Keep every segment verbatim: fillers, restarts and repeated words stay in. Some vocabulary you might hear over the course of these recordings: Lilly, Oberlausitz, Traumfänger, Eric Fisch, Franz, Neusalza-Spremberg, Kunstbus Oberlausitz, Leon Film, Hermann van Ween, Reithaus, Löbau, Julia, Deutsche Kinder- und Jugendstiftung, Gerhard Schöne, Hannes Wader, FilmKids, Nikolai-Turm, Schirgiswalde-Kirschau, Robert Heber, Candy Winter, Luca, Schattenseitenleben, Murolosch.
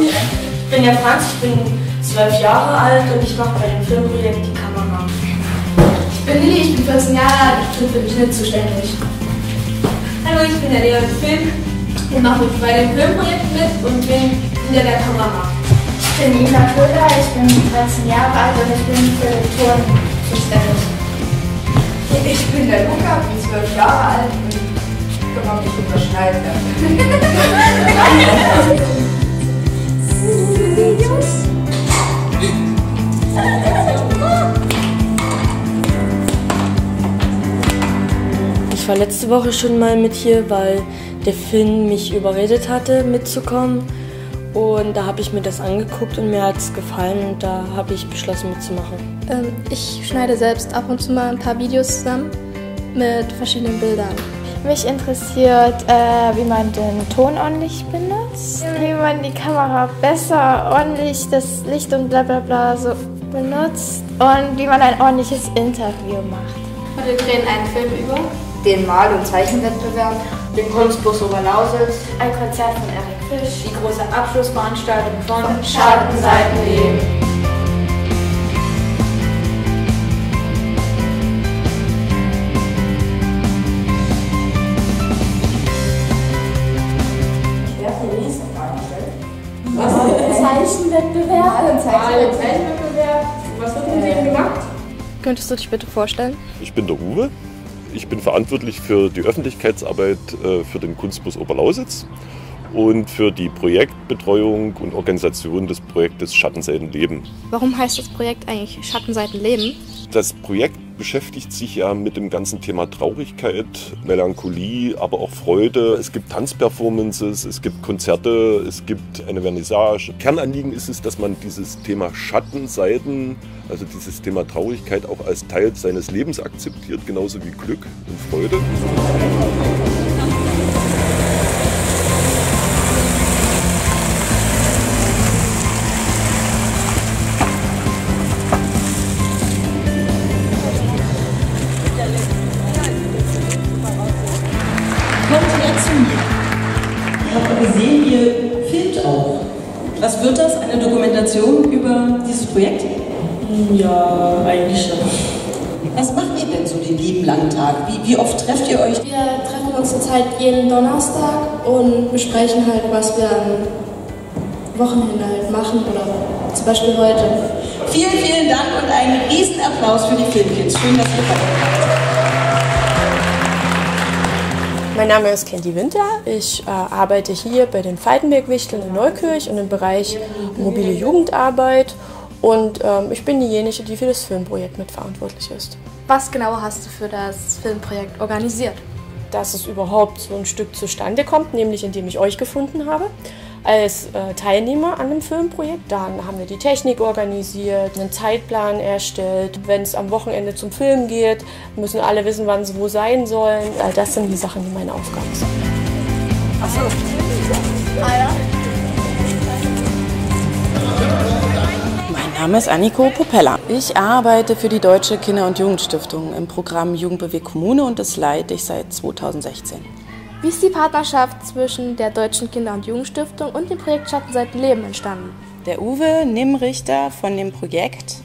Ich bin der Franz, ich bin zwölf Jahre alt und ich mache bei dem Filmprojekt die Kamera. Ich bin Lilly, ich bin vierzehn Jahre alt, ich bin für den Schnitt zuständig. Hallo, ich bin der Leon Film und mache bei dem Filmprojekt mit und bin hinter der Kamera. Ich bin Nina Kulda, ich bin dreizehn Jahre alt und ich bin für den Turm zuständig. Ich bin der Luca, ich bin zwölf Jahre alt und ich bin auch nicht überschneiden. Ich war letzte Woche schon mal mit hier, weil der Finn mich überredet hatte, mitzukommen. Und da habe ich mir das angeguckt und mir hat es gefallen und da habe ich beschlossen mitzumachen. Ähm, ich schneide selbst ab und zu mal ein paar Videos zusammen mit verschiedenen Bildern. Mich interessiert, äh, wie man den Ton ordentlich benutzt, wie man die Kamera besser, ordentlich das Licht und bla bla bla so benutzt und wie man ein ordentliches Interview macht. Wir drehen einen Film über den Mal- und Zeichenwettbewerb, den Kunstbus Oberlausitz, ein Konzert von Eric Fisch, die große Abschlussveranstaltung von Schattenseitenleben. Zeichenwettbewerb. Zeichenwettbewerb. Was wird mit dem gemacht? Könntest du dich bitte vorstellen? Ich bin der Uwe. Ich bin verantwortlich für die Öffentlichkeitsarbeit für den Kunstbus Oberlausitz und für die Projektbetreuung und Organisation des Projektes Schattenseitenleben. Warum heißt das Projekt eigentlich Schattenseitenleben? Das Projekt beschäftigt sich ja mit dem ganzen Thema Traurigkeit, Melancholie, aber auch Freude. Es gibt Tanzperformances, es gibt Konzerte, es gibt eine Vernissage. Kernanliegen ist es, dass man dieses Thema Schattenseiten, also dieses Thema Traurigkeit auch als Teil seines Lebens akzeptiert, genauso wie Glück und Freude. Was wird das? Eine Dokumentation über dieses Projekt? Ja, eigentlich schon. Was macht ihr denn so den lieben langen Tag? Wie, wie oft trefft ihr euch? Wir treffen uns zurzeit jeden Donnerstag und besprechen halt, was wir am Wochenende halt machen oder zum Beispiel heute. Vielen, vielen Dank und einen riesen Applaus für die FilmKids. Schön, dass ihr dabei seid. Mein Name ist Candy Winter, ich äh, arbeite hier bei den Valtenberg Wichtel in Neukirch und im Bereich mobile Jugendarbeit und ähm, ich bin diejenige, die für das Filmprojekt mitverantwortlich ist. Was genau hast du für das Filmprojekt organisiert? Dass es überhaupt so ein Stück zustande kommt, nämlich indem ich euch gefunden habe als äh, Teilnehmer an dem Filmprojekt. Dann haben wir die Technik organisiert, einen Zeitplan erstellt. Wenn es am Wochenende zum Film geht, müssen alle wissen, wann sie wo sein sollen. All das sind die Sachen, die meine Aufgaben sind. Ach so. Ah, ja. Mein Name ist Anniko Popella. Ich arbeite für die Deutsche Kinder- und Jugendstiftung im Programm Jugend bewegt Kommune und das leite ich seit zweitausendsechzehn. Wie ist die Partnerschaft zwischen der Deutschen Kinder- und Jugendstiftung und dem Projekt Schattenseitenleben entstanden? Der Uwe Nimmrichter von dem Projekt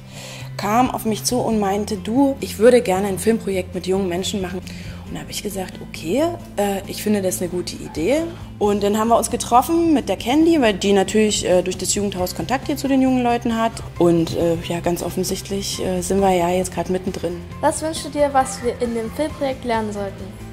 kam auf mich zu und meinte, du, ich würde gerne ein Filmprojekt mit jungen Menschen machen. Und da habe ich gesagt, okay, äh, ich finde das eine gute Idee. Und dann haben wir uns getroffen mit der Candy, weil die natürlich äh, durch das Jugendhaus Kontakt hier zu den jungen Leuten hat. Und äh, ja, ganz offensichtlich äh, sind wir ja jetzt gerade mittendrin. Was wünschst du dir, was wir in dem Filmprojekt lernen sollten?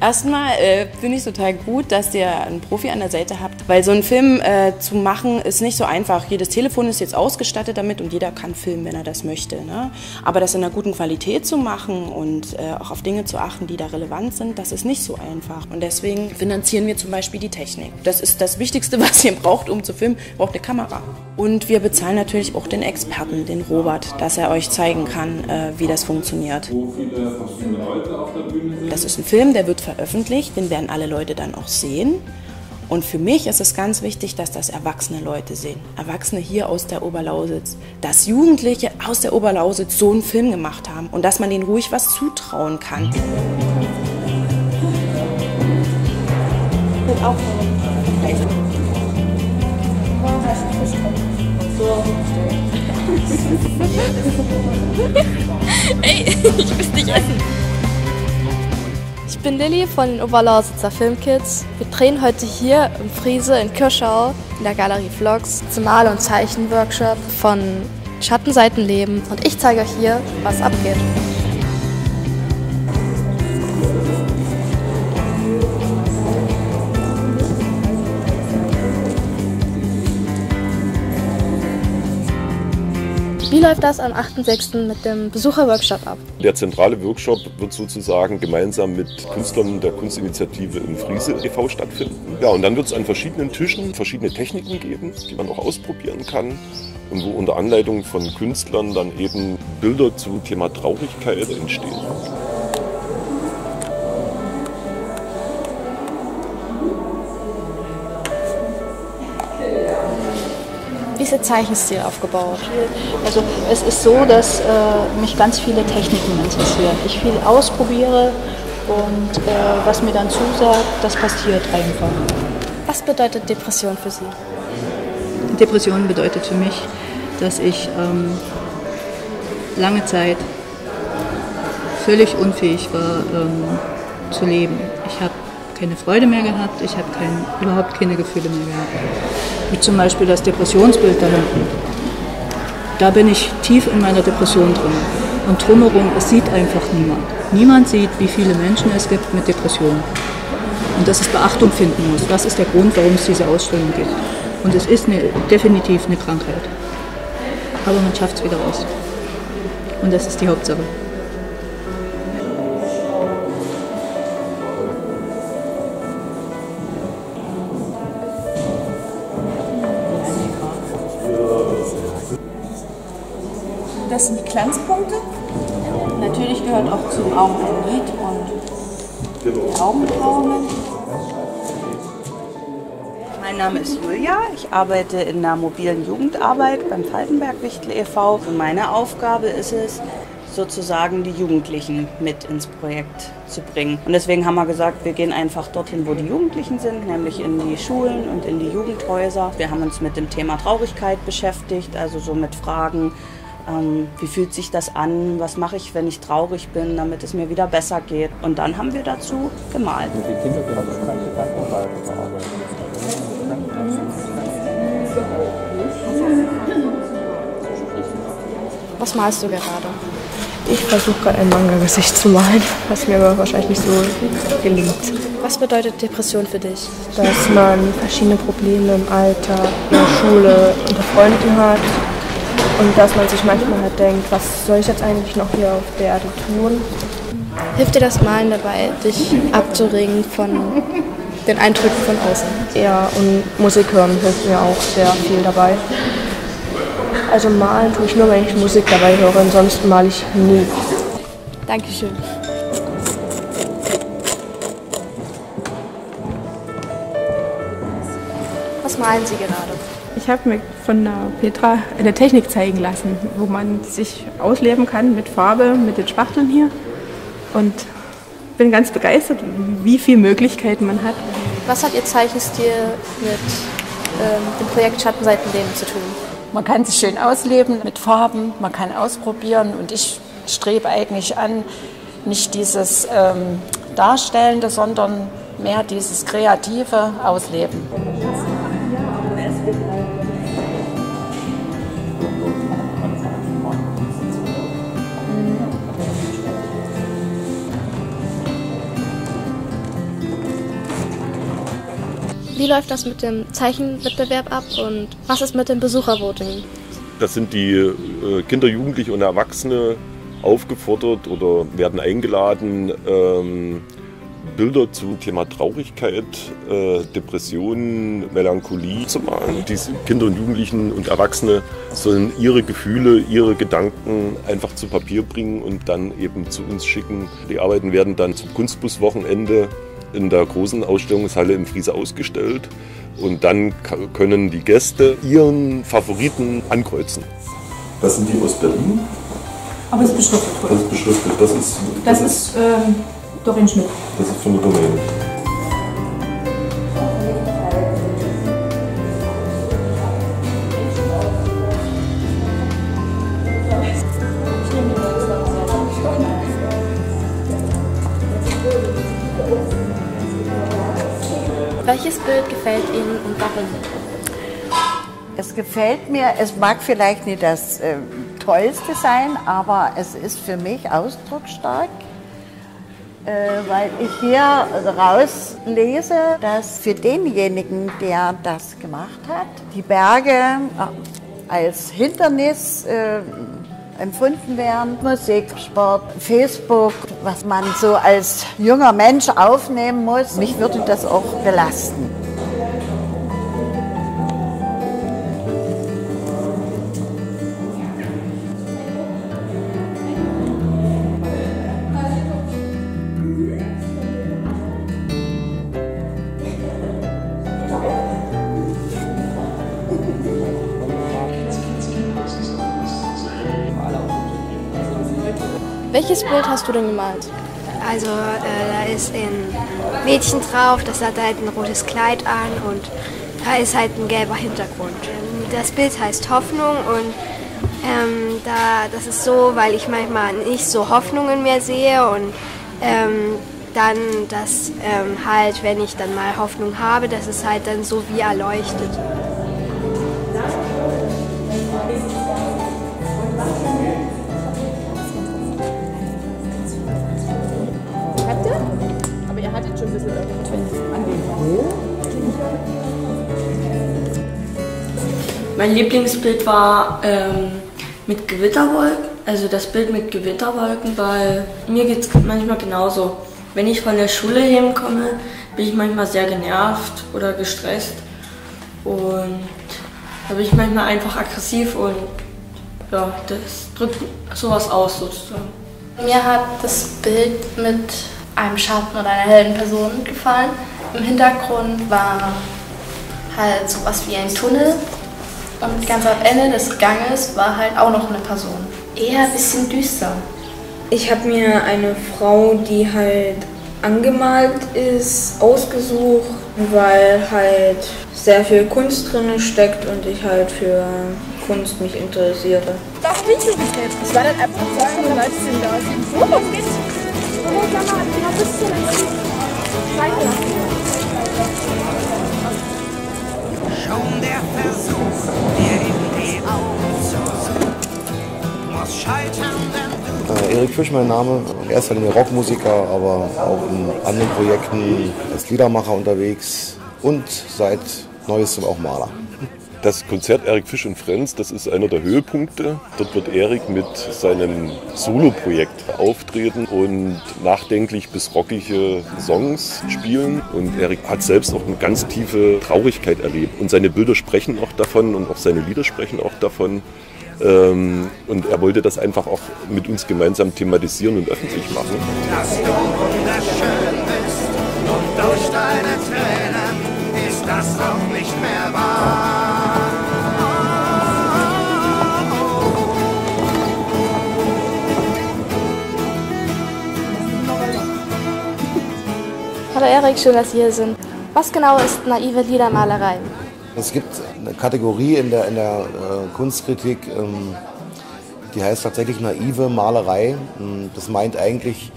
Erstmal äh, finde ich total gut, dass ihr einen Profi an der Seite habt, weil so einen Film äh, zu machen ist nicht so einfach. Jedes Telefon ist jetzt ausgestattet damit und jeder kann filmen, wenn er das möchte, ne? Aber das in einer guten Qualität zu machen und äh, auch auf Dinge zu achten, die da relevant sind, das ist nicht so einfach. Und deswegen finanzieren wir zum Beispiel die Technik. Das ist das Wichtigste, was ihr braucht, um zu filmen, braucht eine Kamera. Und wir bezahlen natürlich auch den Experten, den Robert, dass er euch zeigen kann, äh, wie das funktioniert. So viele verschiedene Leute auf der Bühne sind. Das ist ein Film, der wird veröffentlicht, den werden alle Leute dann auch sehen. Und für mich ist es ganz wichtig, dass das erwachsene Leute sehen. Erwachsene hier aus der Oberlausitz. Dass Jugendliche aus der Oberlausitz so einen Film gemacht haben und dass man denen ruhig was zutrauen kann. Ey, ich will dich essen. Ich bin Lilly von den Oberlausitzer FilmKids. Wir drehen heute hier in Friese in Kirschau in der Galerie Vlogs zum Mal- und Zeichenworkshop von Schattenseitenleben. Und ich zeige euch hier, was abgeht. Wie läuft das am achten sechsten mit dem Besucherworkshop ab? Der zentrale Workshop wird sozusagen gemeinsam mit Künstlern der Kunstinitiative in Friese e V stattfinden. Ja, und dann wird es an verschiedenen Tischen verschiedene Techniken geben, die man auch ausprobieren kann. Und wo unter Anleitung von Künstlern dann eben Bilder zum Thema Traurigkeit entstehen. Wie ist der Zeichenstil aufgebaut? Also es ist so, dass äh, mich ganz viele Techniken interessieren. Ich viel ausprobiere und äh, was mir dann zusagt, das passiert einfach. Was bedeutet Depression für Sie? Depression bedeutet für mich, dass ich ähm, lange Zeit völlig unfähig war, ähm, zu leben. Ich habe keine Freude mehr gehabt, ich habe kein, überhaupt keine Gefühle mehr gehabt. Wie zum Beispiel das Depressionsbild da hinten. Da bin ich tief in meiner Depression drin. Und drumherum, es sieht einfach niemand. Niemand sieht, wie viele Menschen es gibt mit Depressionen. Und dass es Beachtung finden muss. Das ist der Grund, warum es diese Ausstellung gibt. Und es ist eine, definitiv eine Krankheit. Aber man schafft es wieder raus. Und das ist die Hauptsache. Das sind die Glanzpunkte. Natürlich gehört auch zum Augenlid und die Augenbrauen. Mein Name ist Julia, ich arbeite in der mobilen Jugendarbeit beim Valtenberg Wichtel e V und meine Aufgabe ist es, sozusagen die Jugendlichen mit ins Projekt zu bringen. Und deswegen haben wir gesagt, wir gehen einfach dorthin, wo die Jugendlichen sind, nämlich in die Schulen und in die Jugendhäuser. Wir haben uns mit dem Thema Traurigkeit beschäftigt, also so mit Fragen, ähm, wie fühlt sich das an, was mache ich, wenn ich traurig bin, damit es mir wieder besser geht. Und dann haben wir dazu gemalt. Was malst du gerade? Ich versuche gerade ein Manga-Gesicht zu malen, was mir aber wahrscheinlich nicht so gelingt. Was bedeutet Depression für dich? Dass man verschiedene Probleme im Alltag, in der Schule, unter Freunden hat und dass man sich manchmal halt denkt, was soll ich jetzt eigentlich noch hier auf der Erde tun? Hilft dir das Malen dabei, dich abzuringen von den Eindrücken von außen? Ja, und Musik hören hilft mir auch sehr viel dabei. Also malen tue ich nur, wenn ich Musik dabei höre, ansonsten male ich nie. Dankeschön. Was malen Sie gerade? Ich habe mir von der Petra eine Technik zeigen lassen, wo man sich ausleben kann mit Farbe, mit den Spachteln hier. Und bin ganz begeistert, wie viele Möglichkeiten man hat. Was hat Ihr Zeichenstil mit ähm, dem Projekt Schattenseitenleben zu tun? Man kann sich schön ausleben mit Farben, man kann ausprobieren und ich strebe eigentlich an, nicht dieses ähm, Darstellende, sondern mehr dieses kreative Ausleben. Wie läuft das mit dem Zeichenwettbewerb ab und was ist mit dem Besuchervoting? Das sind die Kinder, Jugendliche und Erwachsene aufgefordert oder werden eingeladen, ähm, Bilder zum Thema Traurigkeit, äh, Depressionen, Melancholie zu malen. Die Kinder und Jugendlichen und Erwachsene sollen ihre Gefühle, ihre Gedanken einfach zu Papier bringen und dann eben zu uns schicken. Die Arbeiten werden dann zum Kunstbus-Wochenende in der großen Ausstellungshalle in Friese ausgestellt und dann können die Gäste ihren Favoriten ankreuzen. Das sind die aus Berlin. Aber es ist beschriftet. Das ist beschriftet. Das ist, das das ist, ist ähm, Doreen Schmidt. Das ist von der Doreen. Welches Bild gefällt Ihnen und warum? Es gefällt mir, es mag vielleicht nicht das äh, Tollste sein, aber es ist für mich ausdrucksstark, äh, weil ich hier rauslese, dass für denjenigen, der das gemacht hat, die Berge äh, als Hindernis äh, empfunden werden. Musik, Sport, Facebook, was man so als junger Mensch aufnehmen muss. Mich würde das auch belasten. Welches Bild hast du denn gemalt? Also äh, da ist ein Mädchen drauf, das hat halt ein rotes Kleid an und da ist halt ein gelber Hintergrund. Das Bild heißt Hoffnung und ähm, da, das ist so, weil ich manchmal nicht so Hoffnungen mehr sehe und ähm, dann das ähm, halt, wenn ich dann mal Hoffnung habe, das ist halt dann so wie erleuchtet. Mein Lieblingsbild war ähm, mit Gewitterwolken, also das Bild mit Gewitterwolken, weil mir geht es manchmal genauso. Wenn ich von der Schule heimkomme, bin ich manchmal sehr genervt oder gestresst und da bin ich manchmal einfach aggressiv und ja, das drückt sowas aus sozusagen. Mir hat das Bild mit einem Schatten oder einer hellen Person gefallen. Im Hintergrund war halt sowas wie ein Tunnel. Und ganz am Ende des Ganges war halt auch noch eine Person. Eher ein bisschen düster. Ich habe mir eine Frau, die halt angemalt ist, ausgesucht, weil halt sehr viel Kunst drin steckt und ich halt für Kunst mich interessiere. Das Bild ist jetzt. Das war dann einfach so, weil es denn da ist. Oh, was geht's? Oh, sag mal, was ist denn das? Schon der Versuch, dir in die Augen zu sehen, muss scheitern, denn Eric Fisch, mein Name. In erster Linie Rockmusiker, aber auch in anderen Projekten als Liedermacher unterwegs und seit Neuestem auch Maler. Das Konzert Eric Fisch und Franz, das ist einer der Höhepunkte. Dort wird Eric mit seinem Solo-Projekt auftreten und nachdenklich bis rockige Songs spielen. Und Eric hat selbst auch eine ganz tiefe Traurigkeit erlebt. Und seine Bilder sprechen auch davon und auch seine Lieder sprechen auch davon. Und er wollte das einfach auch mit uns gemeinsam thematisieren und öffentlich machen. Dass du wunderschön bist und durch deine Tränen ist das auch nicht mehr wahr. Hallo Eric, schön, dass Sie hier sind. Was genau ist naive Liedermalerei? Es gibt eine Kategorie in der, in der äh, Kunstkritik, ähm, die heißt tatsächlich naive Malerei. Das meint eigentlich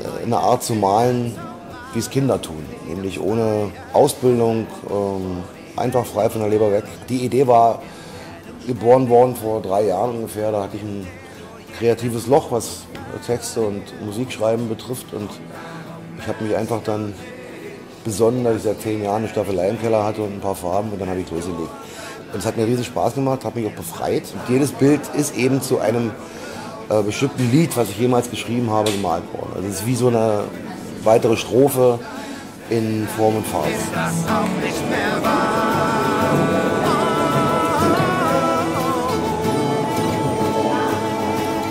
äh, eine Art zu malen, wie es Kinder tun, nämlich ohne Ausbildung, ähm, einfach frei von der Leber weg. Die Idee war geboren worden vor drei Jahren ungefähr. Da hatte ich ein kreatives Loch, was Texte und Musikschreiben betrifft. Und ich habe mich einfach dann besonnen, dass ich seit zehn Jahren eine Staffelei im Keller hatte und ein paar Farben und dann habe ich losgelegt. Und es hat mir riesen Spaß gemacht, hat mich auch befreit. Und jedes Bild ist eben zu einem äh, bestimmten Lied, was ich jemals geschrieben habe, gemalt worden. Also es ist wie so eine weitere Strophe in Form und Farbe. Ist das auch nicht mehr wahr?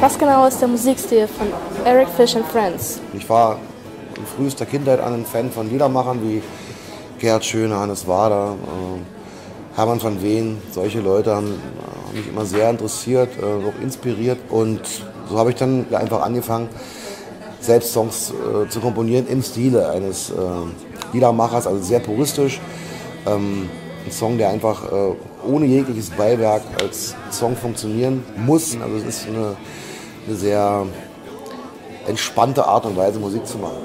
Was genau ist der Musikstil von Eric Fisch und Friends? Ich war in frühester Kindheit an ein Fan von Liedermachern wie Gerhard Schöne, Hannes Wader, äh, Hermann van Ween. Solche Leute haben, haben mich immer sehr interessiert, äh, auch inspiriert. Und so habe ich dann einfach angefangen, selbst Songs äh, zu komponieren im Stile eines äh, Liedermachers, also sehr puristisch. Ähm, ein Song, der einfach äh, ohne jegliches Beiwerk als Song funktionieren muss. Also es ist eine, eine sehr entspannte Art und Weise, Musik zu machen.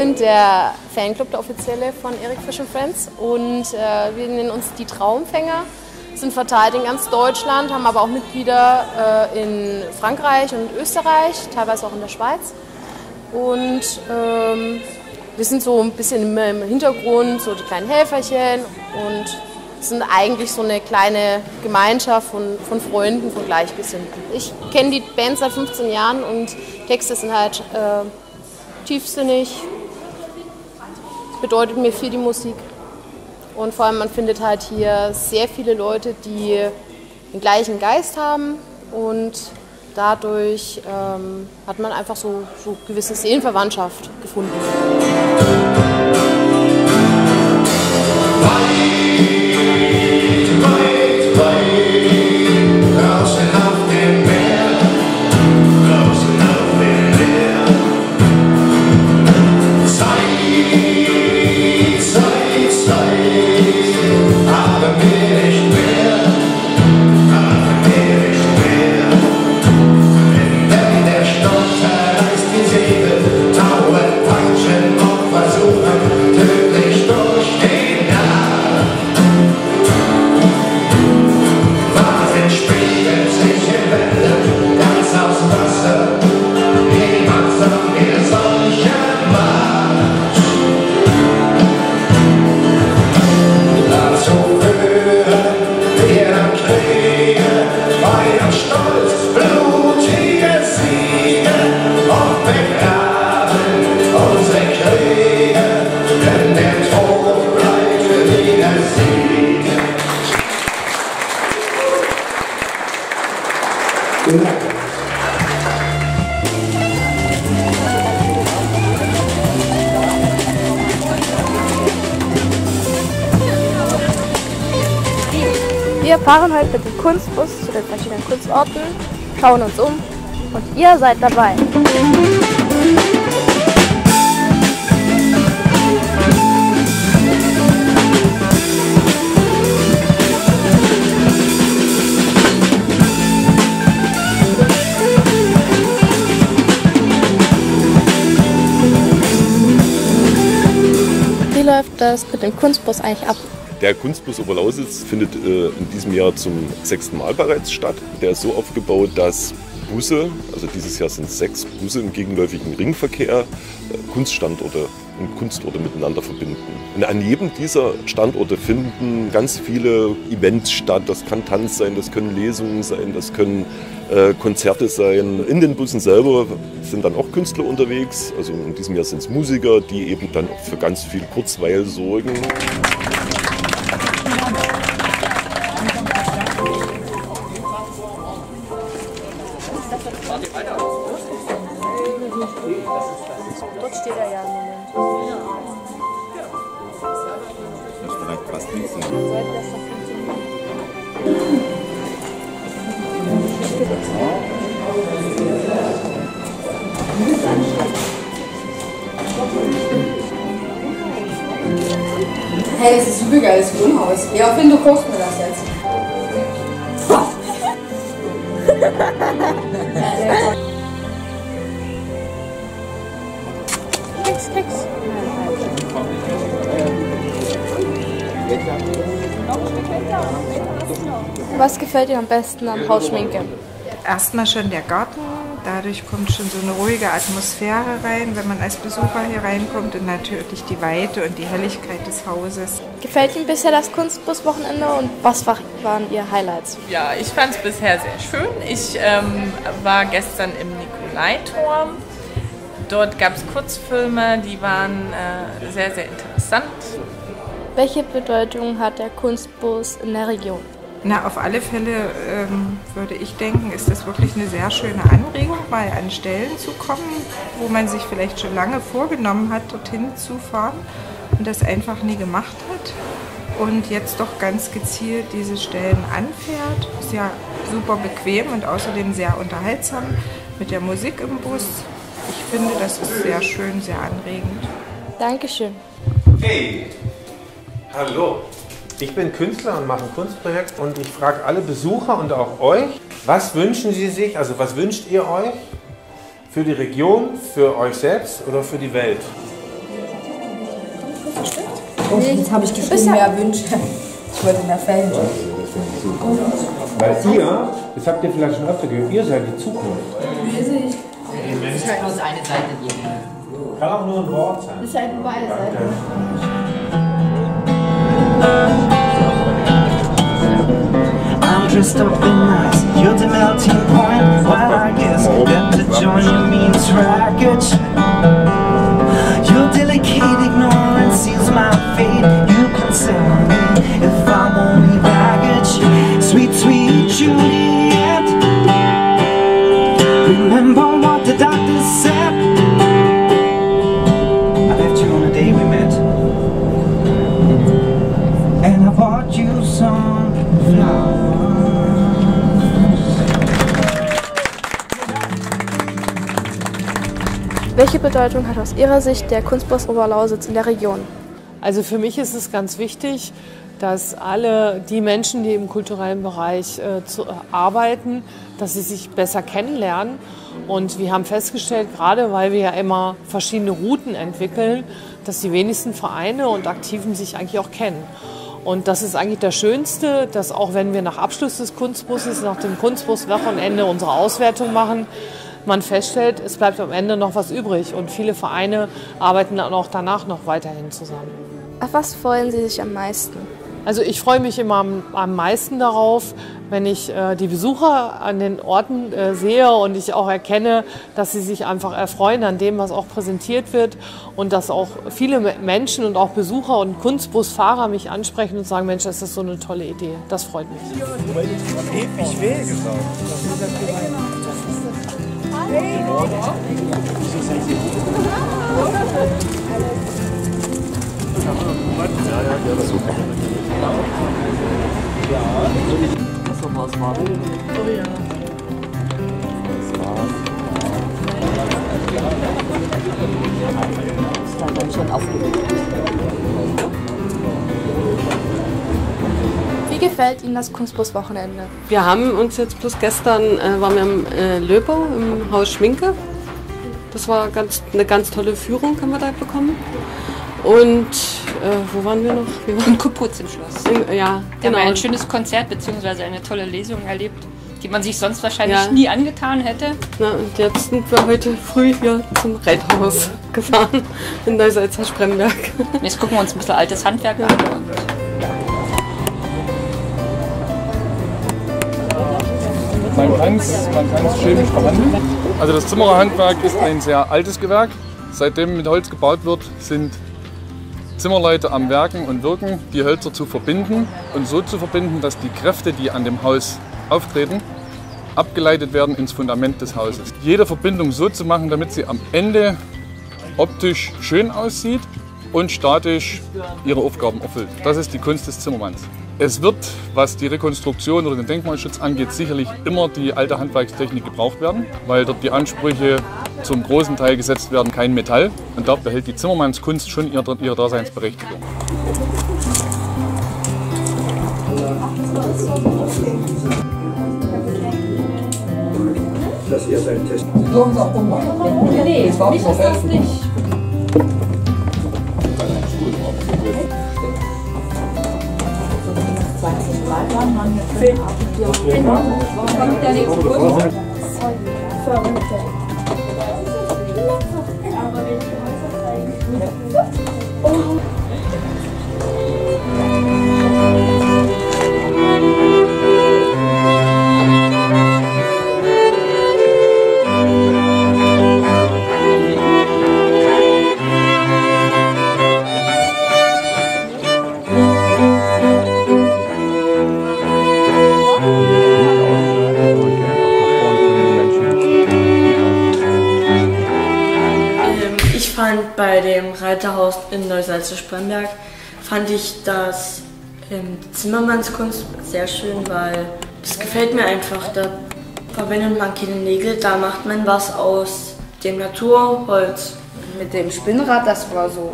sind der Fanclub, der offizielle von Eric Fisch und Friends, und äh, wir nennen uns die Traumfänger, sind verteilt in ganz Deutschland, haben aber auch Mitglieder äh, in Frankreich und Österreich, teilweise auch in der Schweiz. Und ähm, wir sind so ein bisschen im Hintergrund, so die kleinen Helferchen, und sind eigentlich so eine kleine Gemeinschaft von, von Freunden, von Gleichgesinnten. Ich kenne die Band seit fünfzehn Jahren und Texte sind halt äh, tiefsinnig, bedeutet mir viel die Musik. Und vor allem, man findet halt hier sehr viele Leute, die den gleichen Geist haben, und dadurch ähm, hat man einfach so, so gewisse Seelenverwandtschaft gefunden. Wir fahren heute mit dem Kunstbus zu den verschiedenen Kunstorten, schauen uns um und ihr seid dabei. Wie läuft das mit dem Kunstbus eigentlich ab? Der Kunstbus Oberlausitz findet äh, in diesem Jahr zum sechsten Mal bereits statt. Der ist so aufgebaut, dass Busse, also dieses Jahr sind es sechs Busse im gegenläufigen Ringverkehr, äh, Kunststandorte und Kunstorte miteinander verbinden. Und an jedem dieser Standorte finden ganz viele Events statt. Das kann Tanz sein, das können Lesungen sein, das können äh, Konzerte sein. In den Bussen selber sind dann auch Künstler unterwegs. Also in diesem Jahr sind es Musiker, die eben dann auch für ganz viel Kurzweil sorgen. Hey, das ist ein super geiles Wohnhaus. Ja, Finn, du kaufst mir das jetzt. Nix, nix. Was gefällt dir am besten am Haus Schminke? Erstmal schon der Garten. Dadurch kommt schon so eine ruhige Atmosphäre rein, wenn man als Besucher hier reinkommt, und natürlich die Weite und die Helligkeit des Hauses. Gefällt Ihnen bisher das Kunstbus-Wochenende und was waren Ihre Highlights? Ja, ich fand es bisher sehr schön. Ich ähm, war gestern im Nikolai-Turm. Dort gab es Kurzfilme, die waren äh, sehr, sehr interessant. Welche Bedeutung hat der Kunstbus in der Region? Na, auf alle Fälle ähm, würde ich denken, ist das wirklich eine sehr schöne Anregung, mal an Stellen zu kommen, wo man sich vielleicht schon lange vorgenommen hat, dorthin zu fahren und das einfach nie gemacht hat. Und jetzt doch ganz gezielt diese Stellen anfährt. Ist ja super bequem und außerdem sehr unterhaltsam mit der Musik im Bus. Ich finde, das ist sehr schön, sehr anregend. Dankeschön. Hey, hallo. Ich bin Künstler und mache ein Kunstprojekt, und ich frage alle Besucher und auch euch, was wünschen Sie sich, also was wünscht ihr euch für die Region, für euch selbst oder für die Welt? Oh, jetzt habe ich geschrieben, mehr Wünsche. Ich wollte in der Ferien. Weil ihr, das habt ihr vielleicht schon öfter gehört, ihr seid die Zukunft. Wir sind. Das ist halt nur eine Seite hier. Kann auch nur ein Wort sein. Das ist halt nur eine Seite. Dressed up in nice, you're the melting point. While I guess that the joining means wreckage. Your delicate ignorance seals my fate. You can tell me if I'm only baggage. Sweet, sweet Juliet, remember what the doctor said. I left you on the day we met, and I bought you some flowers. Welche Bedeutung hat aus Ihrer Sicht der Kunstbus Oberlausitz in der Region? Also für mich ist es ganz wichtig, dass alle die Menschen, die im kulturellen Bereich äh, zu, äh, arbeiten, dass sie sich besser kennenlernen. Und wir haben festgestellt, gerade weil wir ja immer verschiedene Routen entwickeln, dass die wenigsten Vereine und Aktiven sich eigentlich auch kennen. Und das ist eigentlich das Schönste, dass auch wenn wir nach Abschluss des Kunstbusses, nach dem Kunstbuswochenende unsere Auswertung machen, man feststellt, es bleibt am Ende noch was übrig und viele Vereine arbeiten dann auch danach noch weiterhin zusammen. Auf was freuen Sie sich am meisten? Also ich freue mich immer am, am meisten darauf, wenn ich äh, die Besucher an den Orten äh, sehe und ich auch erkenne, dass sie sich einfach erfreuen an dem, was auch präsentiert wird und dass auch viele Menschen und auch Besucher und Kunstbusfahrer mich ansprechen und sagen, Mensch, das ist so eine tolle Idee. Das freut mich. Ich will Wie gefällt Ihnen das Kunstbuswochenende? Wir haben uns jetzt bloß gestern, äh, waren wir im äh, Löbau, im Haus Schminke. Das war ganz, eine ganz tolle Führung, haben wir da bekommen. Und äh, wo waren wir noch? Wir waren in Kapuziner-Schloss. Ja, da genau. Haben wir ein schönes Konzert bzw. eine tolle Lesung erlebt, die man sich sonst wahrscheinlich ja. nie angetan hätte. Na, und jetzt sind wir heute früh hier zum Reithaus ja. gefahren, in Neusalza-Spremberg. Jetzt gucken wir uns ein bisschen altes Handwerk ja. an. Man kann es chemisch behandeln. Also das Zimmererhandwerk ist ein sehr altes Gewerk. Seitdem mit Holz gebaut wird, sind Zimmerleute am Werken und Wirken, die Hölzer zu verbinden und so zu verbinden, dass die Kräfte, die an dem Haus auftreten, abgeleitet werden ins Fundament des Hauses. Jede Verbindung so zu machen, damit sie am Ende optisch schön aussieht und statisch ihre Aufgaben erfüllt. Das ist die Kunst des Zimmermanns. Es wird, was die Rekonstruktion oder den Denkmalschutz angeht, sicherlich immer die alte Handwerkstechnik gebraucht werden, weil dort die Ansprüche zum großen Teil gesetzt werden, kein Metall. Und dort behält die Zimmermannskunst schon ihre, ihre Daseinsberechtigung. Das hier ist ein Test. Wir dürfen es auch ummachen. Nee, ich weiß das nicht. Reiterhaus in Neusalza-Spremberg fand ich das ähm, Zimmermannskunst sehr schön, weil das gefällt mir einfach. Da verwendet man keine Nägel, da macht man was aus dem Naturholz. Mit dem Spinnrad, das war so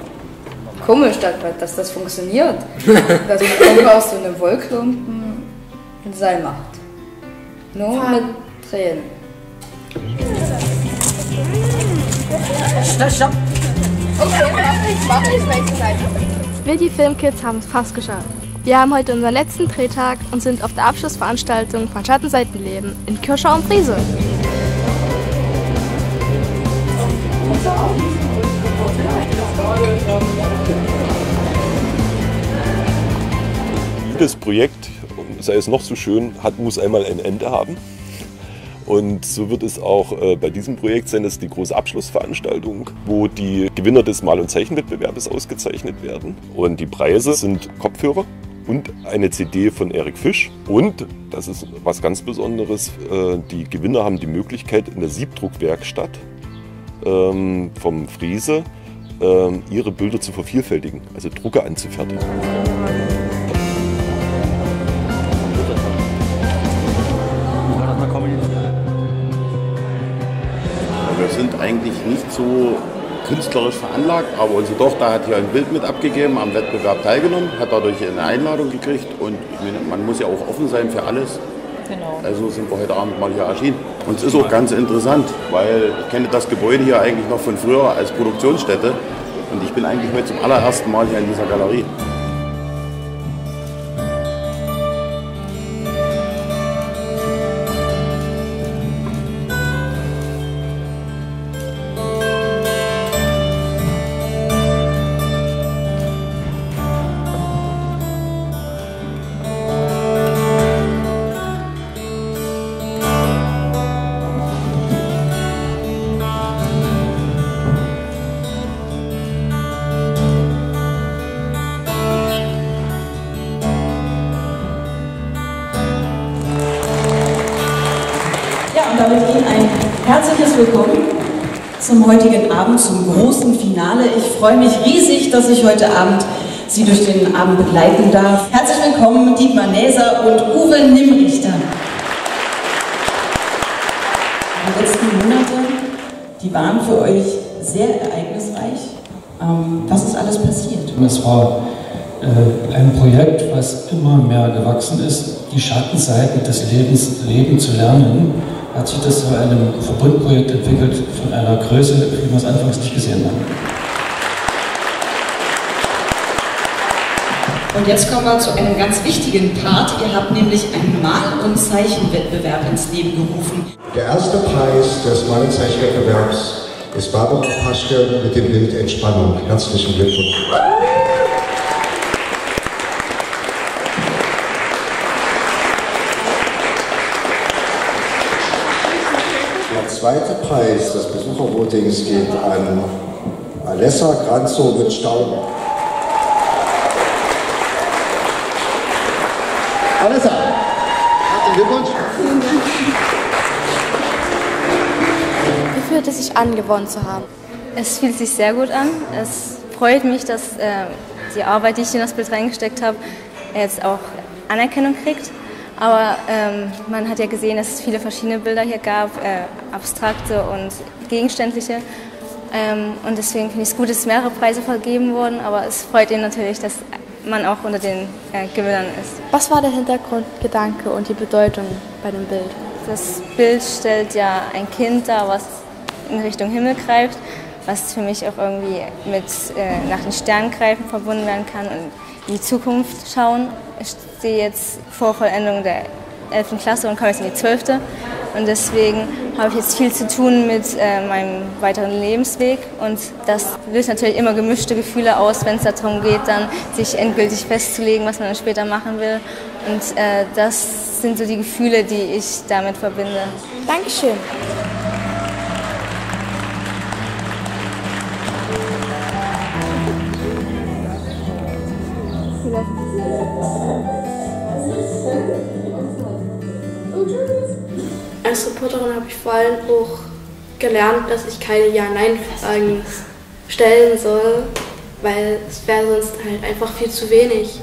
komisch, dass das funktioniert. Dass man aus so einem Wollklumpen ein Seil macht. Nur mit Tränen. Stopp, stopp! Okay, mach nicht, mach nicht, mach nicht. Wir, die FilmKids, haben es fast geschafft. Wir haben heute unseren letzten Drehtag und sind auf der Abschlussveranstaltung von Schattenseitenleben in Kirschau und Friese. Jedes Projekt, sei es noch so schön, hat, muss einmal ein Ende haben. Und so wird es auch äh, bei diesem Projekt sein, das ist die große Abschlussveranstaltung, wo die Gewinner des Mal- und Zeichenwettbewerbes ausgezeichnet werden. Und die Preise sind Kopfhörer und eine C D von Eric Fisch. Und, das ist was ganz Besonderes, äh, die Gewinner haben die Möglichkeit, in der Siebdruckwerkstatt ähm, vom Friese äh, ihre Bilder zu vervielfältigen, also Drucke anzufertigen. Wir sind eigentlich nicht so künstlerisch veranlagt, aber unsere Tochter hat hier ein Bild mit abgegeben, am Wettbewerb teilgenommen, hat dadurch eine Einladung gekriegt und man muss ja auch offen sein für alles. Genau. Also sind wir heute Abend mal hier erschienen. Und es ist auch ganz interessant, weil ich kenne das Gebäude hier eigentlich noch von früher als Produktionsstätte und ich bin eigentlich heute zum allerersten Mal hier in dieser Galerie. Herzliches Willkommen zum heutigen Abend, zum großen Finale. Ich freue mich riesig, dass ich heute Abend Sie durch den Abend begleiten darf. Herzlich willkommen Dietmar Näser und Uwe Nimmrichter. Die letzten Monate, die waren für euch sehr ereignisreich. Was ist alles passiert? Es war ein Projekt, was immer mehr gewachsen ist, die Schattenseiten des Lebens leben zu lernen. Hat sich das zu einem Verbundprojekt entwickelt, von einer Größe, wie wir es anfangs nicht gesehen haben. Und jetzt kommen wir zu einem ganz wichtigen Part. Ihr habt nämlich einen Mal- und Zeichenwettbewerb ins Leben gerufen. Der erste Preis des Mal- und Zeichenwettbewerbs ist Barbara Paschke mit dem Bild Entspannung. Herzlichen Glückwunsch. Der zweite Preis des Besuchervotings geht an Alessa Granzow mit Stauben. Alessa, herzlichen Glückwunsch. Vielen Dank. Wie fühlt es sich an, gewonnen zu haben? Es fühlt sich sehr gut an. Es freut mich, dass äh, die Arbeit, die ich in das Bild reingesteckt habe, jetzt auch Anerkennung kriegt. Aber ähm, man hat ja gesehen, dass es viele verschiedene Bilder hier gab, äh, abstrakte und gegenständliche. Ähm, und deswegen finde ich es gut, dass mehrere Preise vergeben wurden. Aber es freut ihn natürlich, dass man auch unter den äh, Gewinnern ist. Was war der Hintergrundgedanke und die Bedeutung bei dem Bild? Das Bild stellt ja ein Kind dar, was in Richtung Himmel greift, was für mich auch irgendwie mit äh, nach den Sternen greifen verbunden werden kann und in die Zukunft schauen. Ich stehe jetzt vor Vollendung der elften Klasse und komme jetzt in die zwölfte und deswegen habe ich jetzt viel zu tun mit äh, meinem weiteren Lebensweg und das löst natürlich immer gemischte Gefühle aus, wenn es darum geht, dann sich endgültig festzulegen, was man dann später machen will und äh, das sind so die Gefühle, die ich damit verbinde. Dankeschön. Als Reporterin habe ich vor allem auch gelernt, dass ich keine Ja-Nein-Fragen stellen soll, weil es wäre sonst halt einfach viel zu wenig.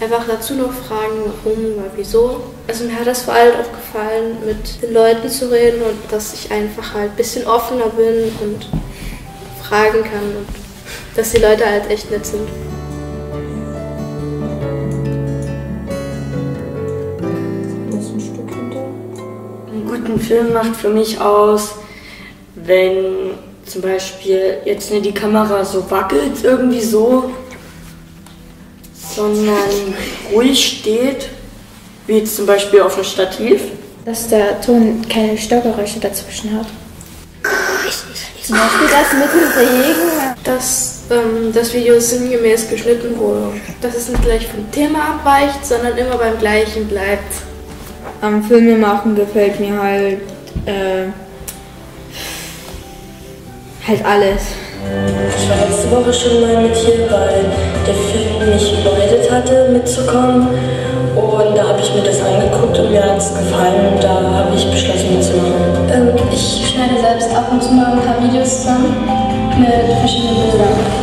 Einfach dazu noch Fragen, warum, weil wieso. Also mir hat das vor allem auch gefallen, mit den Leuten zu reden und dass ich einfach halt ein bisschen offener bin und fragen kann und dass die Leute halt echt nett sind. Ein Film macht für mich aus, wenn zum Beispiel jetzt die Kamera so wackelt, irgendwie so, sondern ruhig steht, wie zum Beispiel auf einem Stativ. Dass der Ton keine Störgeräusche dazwischen hat. Zum Beispiel das mit dem Regen. Dass ähm, das Video sinngemäß geschnitten wurde. Dass es nicht gleich vom Thema abweicht, sondern immer beim Gleichen bleibt. Am Filme machen gefällt mir halt, äh, halt alles. Ich war letzte Woche schon mal mit hier, weil der Film mich überredet hatte, mitzukommen. Und da habe ich mir das angeguckt und mir hat es gefallen und da habe ich beschlossen mitzumachen. Ähm, ich schneide selbst ab und zu mal ein paar Videos zusammen mit verschiedenen Bildern.